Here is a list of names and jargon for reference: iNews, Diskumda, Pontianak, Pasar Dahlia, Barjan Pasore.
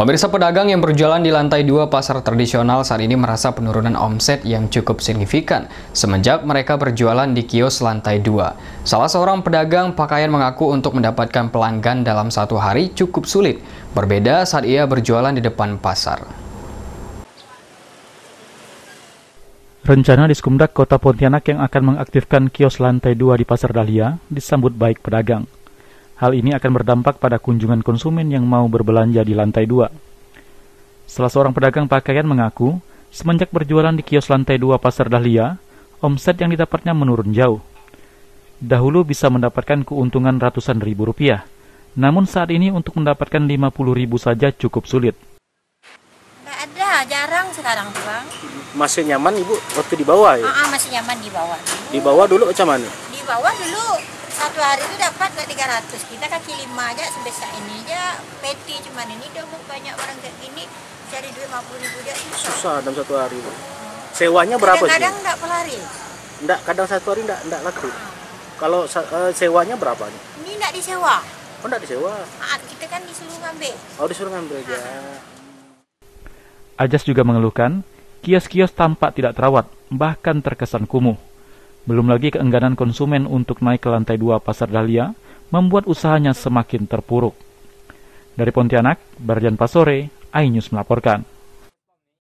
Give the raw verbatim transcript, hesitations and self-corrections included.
Pemirsa, pedagang yang berjualan di lantai dua pasar tradisional saat ini merasa penurunan omset yang cukup signifikan semenjak mereka berjualan di kios lantai dua. Salah seorang pedagang pakaian mengaku untuk mendapatkan pelanggan dalam satu hari cukup sulit, berbeda saat ia berjualan di depan pasar. Rencana Diskumda Kota Pontianak yang akan mengaktifkan kios lantai dua di Pasar Dahlia disambut baik pedagang. Hal ini akan berdampak pada kunjungan konsumen yang mau berbelanja di lantai dua. Salah seorang pedagang pakaian mengaku, semenjak berjualan di kios lantai dua Pasar Dahlia, omset yang didapatnya menurun jauh. Dahulu bisa mendapatkan keuntungan ratusan ribu rupiah, namun saat ini untuk mendapatkan lima puluh ribu saja cukup sulit. Nggak ada, jarang sekarang, Bang. Masih nyaman, Ibu, waktu di bawah ya? Ah, masih nyaman di bawah. Di bawah dulu macam mana? Di bawah dulu. Satu hari itu dapat nggak tiga ratus, kita kaki lima aja sebesar ini aja, peti cuman ini udah banyak orang kayak gini, cari duit lima puluh ribu aja susah. Susah dalam satu hari. Sewanya berapa kadang sih? Kadang nggak pelari. Nggak, kadang satu hari nggak, nggak laku. Hmm. Kalau uh, sewanya berapa? Ini nggak disewa. Oh, nggak disewa? Ah, kita kan disuruh ngambil. Oh, disuruh ngambil aja. Hmm. Ajas juga mengeluhkan, kios-kios tampak tidak terawat, bahkan terkesan kumuh. Belum lagi keengganan konsumen untuk naik ke lantai dua Pasar Dahlia membuat usahanya semakin terpuruk. Dari Pontianak, Barjan Pasore, iNews melaporkan.